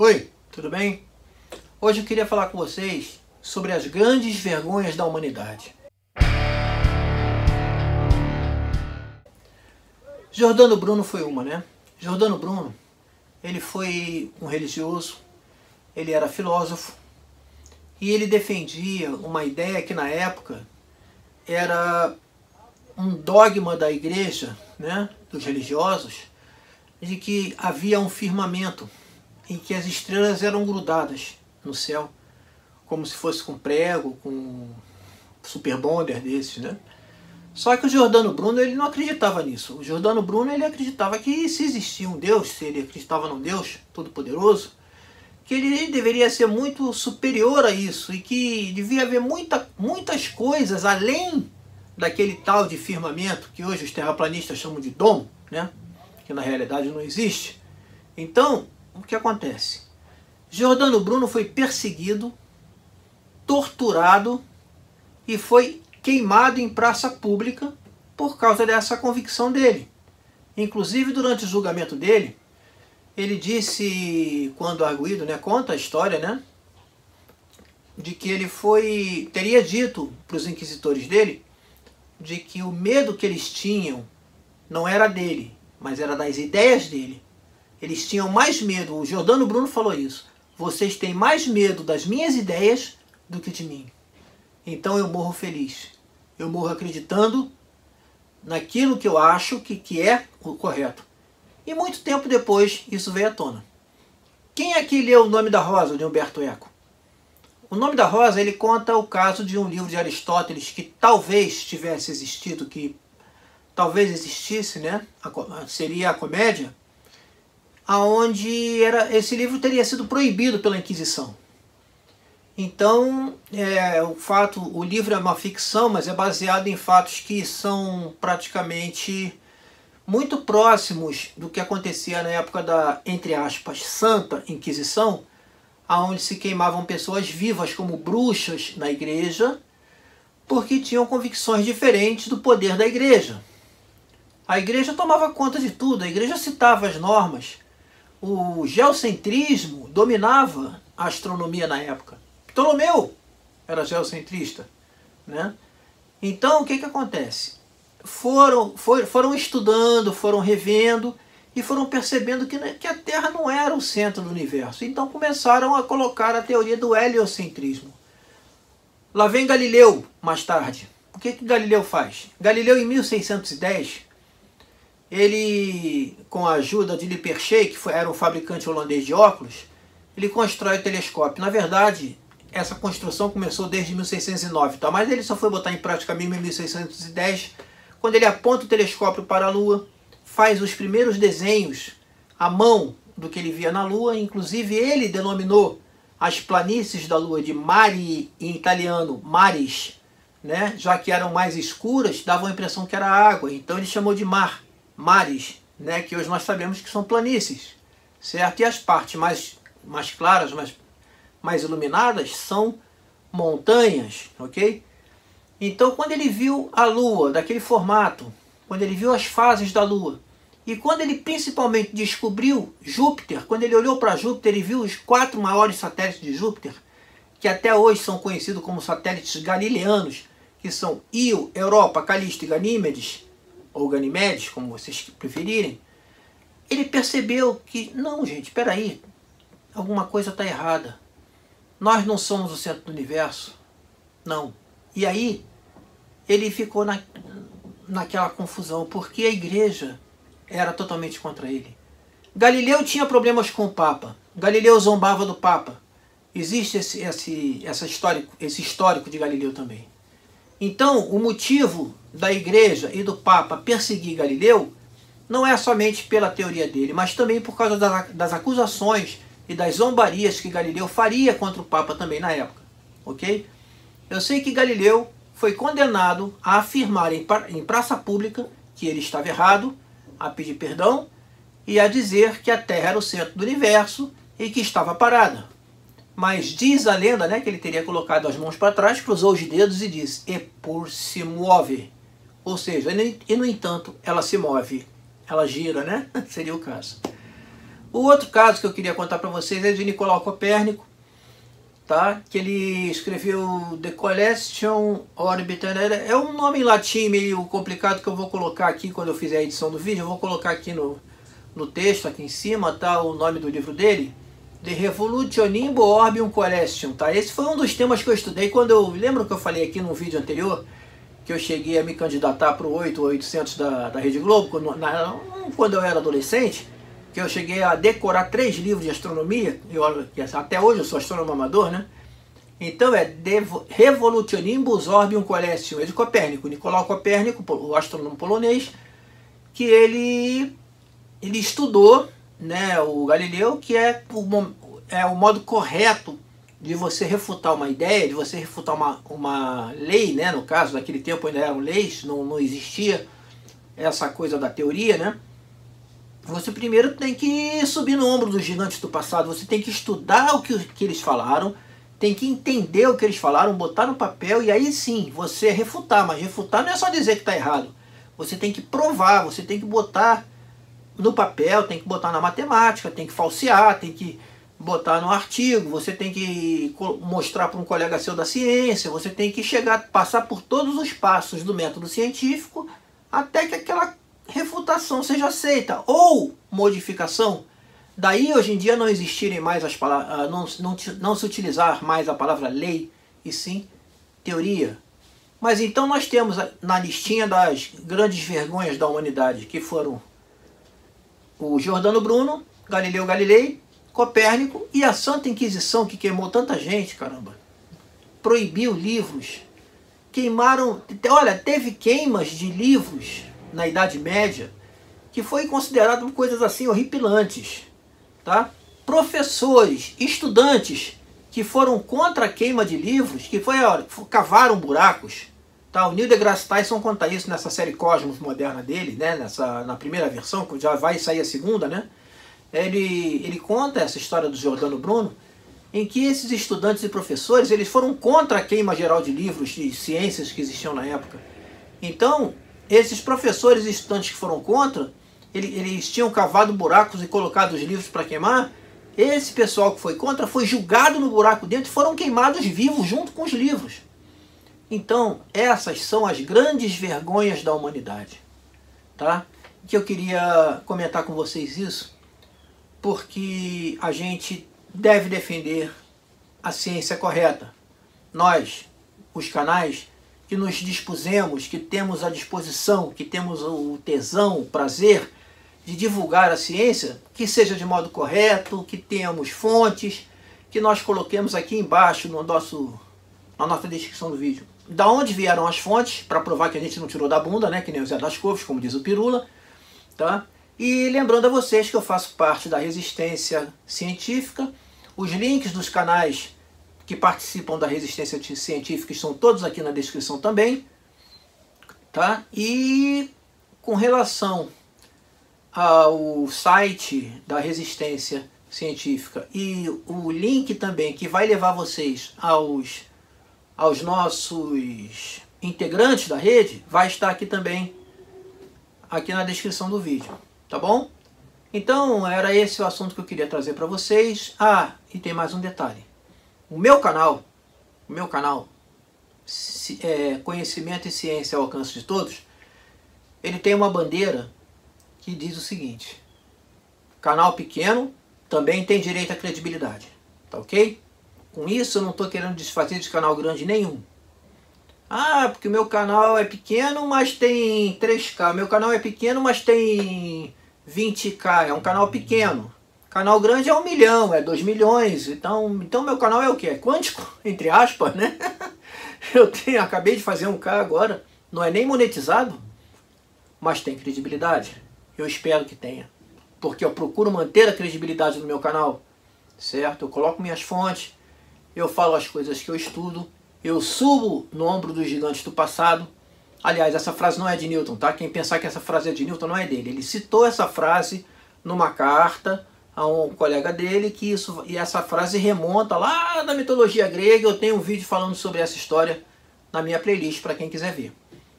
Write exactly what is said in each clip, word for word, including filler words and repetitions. Oi, tudo bem? Hoje eu queria falar com vocês sobre as grandes vergonhas da humanidade. Giordano Bruno foi uma, né? Giordano Bruno, ele foi um religioso, ele era filósofo, e ele defendia uma ideia que na época era um dogma da igreja, né, dos religiosos, de que havia um firmamento em que as estrelas eram grudadas no céu, como se fosse com prego, com um super bonder desses, né? Só que o Giordano Bruno ele não acreditava nisso. O Giordano Bruno ele acreditava que se existia um Deus, se ele acreditava num Deus todo-poderoso, que ele deveria ser muito superior a isso e que devia haver muita, muitas coisas além daquele tal de firmamento que hoje os terraplanistas chamam de domo, né? Que na realidade não existe. Então, o que acontece? Giordano Bruno foi perseguido, torturado e foi queimado em praça pública por causa dessa convicção dele. Inclusive, durante o julgamento dele, ele disse, quando arguído, né, conta a história, né, de que ele foi teria dito para os inquisitores dele de que o medo que eles tinham não era dele, mas era das ideias dele. Eles tinham mais medo, o Giordano Bruno falou isso, vocês têm mais medo das minhas ideias do que de mim. Então eu morro feliz, eu morro acreditando naquilo que eu acho que, que é o correto. E muito tempo depois isso veio à tona. Quem é que leu O Nome da Rosa, de Umberto Eco? O Nome da Rosa ele conta o caso de um livro de Aristóteles que talvez tivesse existido, que talvez existisse, né? Seria a Comédia, aonde era, esse livro teria sido proibido pela Inquisição. Então, é, o, fato, o livro é uma ficção, mas é baseado em fatos que são praticamente muito próximos do que acontecia na época da, entre aspas, Santa Inquisição, aonde se queimavam pessoas vivas como bruxas na igreja, porque tinham convicções diferentes do poder da igreja. A igreja tomava conta de tudo, a igreja citava as normas. O geocentrismo dominava a astronomia na época. Ptolomeu era geocentrista, né? Então, o que que acontece? Foram, for, foram estudando, foram revendo e foram percebendo que, que a Terra não era o centro do universo. Então começaram a colocar a teoria do heliocentrismo. Lá vem Galileu, mais tarde. O que que Galileu faz? Galileu, em mil seiscentos e dez, ele, com a ajuda de Lippershey, que foi, era um fabricante holandês de óculos, ele constrói o telescópio. Na verdade, essa construção começou desde mil seiscentos e nove, tá? Mas ele só foi botar em prática mesmo em mil seiscentos e dez, quando ele aponta o telescópio para a Lua, faz os primeiros desenhos à mão do que ele via na Lua. Inclusive, ele denominou as planícies da Lua de mari, em italiano, mares, né? Já que eram mais escuras, davam a impressão que era água. Então, ele chamou de mar, mares, né? Que hoje nós sabemos que são planícies, certo? E as partes mais, mais claras, mais, mais iluminadas, são montanhas, ok? Então, quando ele viu a Lua daquele formato, quando ele viu as fases da Lua, e quando ele principalmente descobriu Júpiter, quando ele olhou para Júpiter e viu os quatro maiores satélites de Júpiter, que até hoje são conhecidos como satélites galileanos, que são Io, Europa, Calisto e Ganímedes, ou Ganímedes, como vocês preferirem, ele percebeu que, não gente, espera aí, alguma coisa está errada. Nós não somos o centro do universo, não. E aí, ele ficou na, naquela confusão, porque a igreja era totalmente contra ele. Galileu tinha problemas com o Papa. Galileu zombava do Papa. Existe esse, esse, essa histórico, esse histórico de Galileu também. Então, o motivo da igreja e do Papa perseguir Galileu não é somente pela teoria dele, mas também por causa das, das acusações e das zombarias que Galileu faria contra o Papa também na época. Ok? Eu sei que Galileu foi condenado a afirmar em praça pública que ele estava errado, a pedir perdão e a dizer que a Terra era o centro do universo e que estava parada. Mas diz a lenda, né, que ele teria colocado as mãos para trás, cruzou os dedos e disse, e por se move. Ou seja, e no entanto, ela se move, ela gira, né? Seria o caso. O outro caso que eu queria contar para vocês é de Nicolau Copérnico, tá? Que ele escreveu The Collection Orbitum. É um nome em latim meio complicado que eu vou colocar aqui quando eu fizer a edição do vídeo. Eu vou colocar aqui no, no texto, aqui em cima, tá? O nome do livro dele. De Revolutionibus Orbium Colestium, tá? Esse foi um dos temas que eu estudei quando eu... Lembro que eu falei aqui num vídeo anterior que eu cheguei a me candidatar para o oito oitocentos da, da Rede Globo, quando, na, quando eu era adolescente, que eu cheguei a decorar três livros de astronomia, eu, até hoje eu sou astrônomo amador, né? Então é De Revolutionibus Orbium Colestium, é de Copérnico, Nicolau Copérnico, o astrônomo polonês, que ele, ele estudou, né, o Galileu, que é o, é o modo correto de você refutar uma ideia, de você refutar uma, uma lei, né, no caso, naquele tempo ainda eram leis, não, não existia essa coisa da teoria, né? Você primeiro tem que subir no ombro dos gigantes do passado, você tem que estudar o que, que eles falaram, tem que entender o que eles falaram, botar no papel e aí sim, você refutar, mas refutar não é só dizer que está errado, você tem que provar, você tem que botar no papel, tem que botar na matemática, tem que falsear, tem que botar no artigo, você tem que mostrar para um colega seu da ciência, você tem que chegar, passar por todos os passos do método científico até que aquela refutação seja aceita, ou modificação. Daí hoje em dia não existirem mais as palavras, não, não, não se utilizar mais a palavra lei, e sim teoria. Mas então nós temos na listinha das grandes vergonhas da humanidade, que foram o Giordano Bruno, Galileu Galilei, Copérnico e a Santa Inquisição, que queimou tanta gente, caramba. Proibiu livros. Queimaram... Olha, teve queimas de livros na Idade Média que foi considerado coisas assim horripilantes, tá? Professores, estudantes que foram contra a queima de livros, que foi, olha, cavaram buracos, tá? O Neil deGrasse Tyson conta isso nessa série Cosmos moderna dele, né? Nessa, na primeira versão, que já vai sair a segunda, né? Ele, ele conta essa história do Giordano Bruno, em que esses estudantes e professores eles foram contra a queima geral de livros de ciências que existiam na época. Então, esses professores e estudantes que foram contra, eles, eles tinham cavado buracos e colocado os livros para queimar. Esse pessoal que foi contra foi julgado no buraco dentro e foram queimados vivos junto com os livros. Então, essas são as grandes vergonhas da humanidade, tá? Que eu queria comentar com vocês isso, porque a gente deve defender a ciência correta. Nós, os canais, que nos dispusemos, que temos a disposição, que temos o tesão, o prazer de divulgar a ciência, que seja de modo correto, que tenhamos fontes, que nós coloquemos aqui embaixo no nosso, na nossa descrição do vídeo. Da onde vieram as fontes, para provar que a gente não tirou da bunda, né? Que nem o Zé das Couves, como diz o Pirula, tá? E lembrando a vocês que eu faço parte da Resistência Científica, os links dos canais que participam da Resistência Científica estão todos aqui na descrição também, tá? E com relação ao site da Resistência Científica e o link também que vai levar vocês aos... aos nossos integrantes da rede, vai estar aqui também, aqui na descrição do vídeo, tá bom? Então, era esse o assunto que eu queria trazer para vocês. Ah, e tem mais um detalhe. O meu canal, o meu canal, é, Conhecimento e Ciência ao Alcance de Todos, ele tem uma bandeira que diz o seguinte: canal pequeno também tem direito à credibilidade, tá ok? Com isso eu não estou querendo desfazer de canal grande nenhum. Ah, porque o meu canal é pequeno, mas tem três K. Meu canal é pequeno, mas tem vinte K. É um canal pequeno. Canal grande é um milhão, é dois milhões. Então, então meu canal é o que? É quântico, entre aspas, né? Eu tenho, acabei de fazer um K agora. Não é nem monetizado, mas tem credibilidade. Eu espero que tenha. Porque eu procuro manter a credibilidade do meu canal. Certo? Eu coloco minhas fontes. Eu falo as coisas que eu estudo, eu subo no ombro dos gigantes do passado. Aliás, essa frase não é de Newton, tá? Quem pensar que essa frase é de Newton, não é dele. Ele citou essa frase numa carta a um colega dele, que isso, e essa frase remonta lá da mitologia grega. Eu tenho um vídeo falando sobre essa história na minha playlist, para quem quiser ver.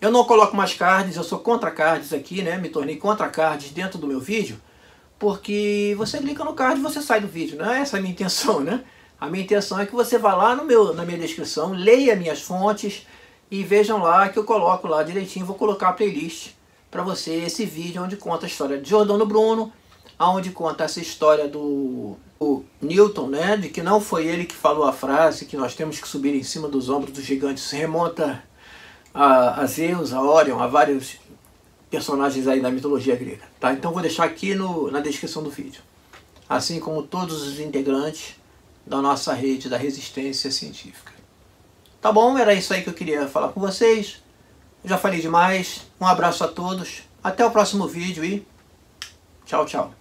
Eu não coloco mais cards, eu sou contra cards aqui, né? Me tornei contra cards dentro do meu vídeo, porque você clica no card e você sai do vídeo, não é essa a minha intenção, né? A minha intenção é que você vá lá no meu, na minha descrição, leia minhas fontes e vejam lá que eu coloco lá direitinho, vou colocar a playlist para você, esse vídeo onde conta a história de Giordano Bruno, onde conta essa história do, do Newton, né? De que não foi ele que falou a frase que nós temos que subir em cima dos ombros dos gigantes, se remonta a, a Zeus, a Orion, a vários personagens aí da mitologia grega, tá? Então vou deixar aqui no, na descrição do vídeo, assim como todos os integrantes da nossa rede da resistência científica. Tá bom? Era isso aí que eu queria falar com vocês. Já falei demais. Um abraço a todos. Até o próximo vídeo e tchau, tchau.